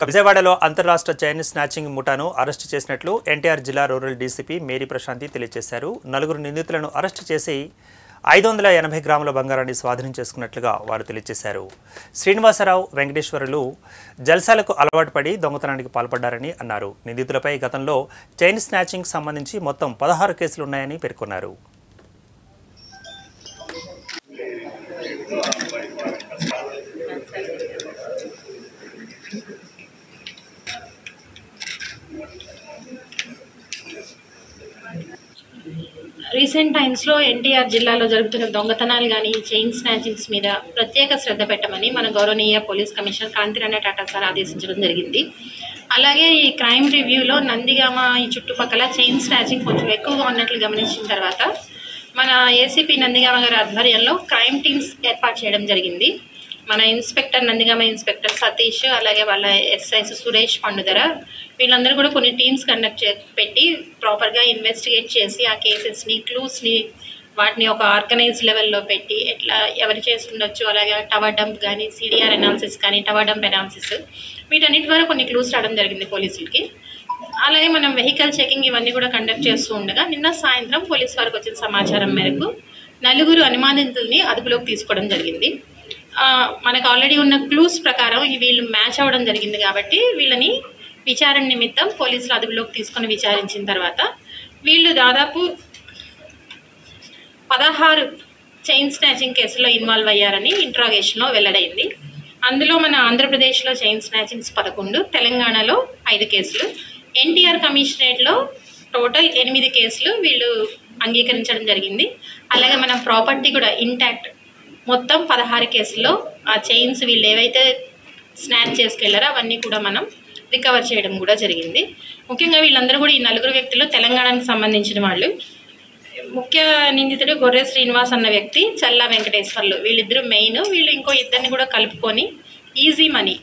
ఇక విజయవాడలో అంతర్రాష్ట్ర చైన్ స్నాచింగ్ ముఠాను అరెస్ట్ చేసినట్లు ఎన్టీఆర్ జిల్లా రూరల్ డీసీపీ మేరీ ప్రశాంతి తెలియజేశారు. నలుగురు నిందితులను అరెస్ట్ చేసి 580 గ్రాముల బంగారాన్ని స్వాధీనం చేసుకున్నట్లుగా వారు తెలియజేశారు. శ్రీనివాసరావు వెంకటేశ్వరులు జల్సాలకు అలవాటు పడి దొంగతనానికి పాల్పడ్డారని అన్నారు. నిందితులపై గతంలో చైన్ స్నాచింగ్ సంబంధించి మొత్తం 16 కేసులున్నాయని పేర్కొన్నారు. రీసెంట్ టైమ్స్లో ఎన్టీఆర్ జిల్లాలో జరుగుతున్న దొంగతనాలు కానీ చైన్ స్నాచింగ్స్ మీద ప్రత్యేక శ్రద్ధ పెట్టమని మన గౌరవనీయ police commissioner Kantirani Tata sir ఆదేశించడం జరిగింది. అలాగే ఈ క్రైమ్ రివ్యూలో నందిగామ ఈ చుట్టుపక్కల చైన్ స్నాచింగ్ కొంచెం ఎక్కువగా ఉన్నట్లు గమనించిన తర్వాత మన ఏసీపీ నందిగామ గారి ఆధ్వర్యంలో క్రైమ్ టీమ్స్ ఏర్పాటు చేయడం జరిగింది. మన ఇన్స్పెక్టర్ నందిగామ ఇన్స్పెక్టర్ సతీష్ అలాగే వాళ్ళ ఎస్ఐస్ సురేష్ పండుదర వీళ్ళందరూ కూడా కొన్ని టీమ్స్ కండక్ట్ పెట్టి ప్రాపర్గా ఇన్వెస్టిగేట్ చేసి ఆ కేసెస్ని క్లూస్ని వాటిని ఒక ఆర్గనైజ్ లెవెల్లో పెట్టి ఎట్లా ఎవరు చేసి ఉండొచ్చు అలాగే టవర్ డంప్ కానీ సిడిఆర్ అనాలిసిస్ కానీ టవర్ డంప్ అనాలిసిస్ వీటన్నిటి ద్వారా కొన్ని క్లూస్ రావడం జరిగింది పోలీసులకి. అలాగే మనం వెహికల్ చెకింగ్ ఇవన్నీ కూడా కండక్ట్ చేస్తూ ఉండగా నిన్న సాయంత్రం పోలీసు వారికి వచ్చిన సమాచారం మేరకు నలుగురు అనుమానితుల్ని అదుపులోకి తీసుకోవడం జరిగింది. మనకు ఆల్రెడీ ఉన్న క్లూస్ ప్రకారం వీళ్ళు మ్యాచ్ అవ్వడం జరిగింది కాబట్టి వీళ్ళని విచారణ నిమిత్తం పోలీసులు అదుపులోకి తీసుకొని విచారించిన తర్వాత వీళ్ళు దాదాపు 16 చైన్ స్నాచింగ్ కేసుల్లో ఇన్వాల్వ్ అయ్యారని ఇంట్రాగేషన్లో వెల్లడైంది. అందులో మన ఆంధ్రప్రదేశ్లో చైన్ స్నాచింగ్స్ 11, తెలంగాణలో 5 కేసులు, ఎన్టీఆర్ కమిషనరేట్లో టోటల్ 8 కేసులు వీళ్ళు అంగీకరించడం జరిగింది. అలాగే మన ప్రాపర్టీ కూడా ఇంటాక్ట్ మొత్తం 16 కేసుల్లో ఆ చైన్స్ వీళ్ళు ఏవైతే స్నాచ్ చేసుకెళ్లారో అవన్నీ కూడా మనం రికవర్ చేయడం కూడా జరిగింది. ముఖ్యంగా వీళ్ళందరూ కూడా ఈ 4 వ్యక్తులు తెలంగాణకు సంబంధించిన వాళ్ళు. ముఖ్య నిందితుడు గొర్రె శ్రీనివాస్ అన్న వ్యక్తి, చల్లా వెంకటేశ్వర్లు వీళ్ళిద్దరూ మెయిన్. వీళ్ళు ఇంకో ఇద్దరిని కూడా కలుపుకొని ఈజీ మనీ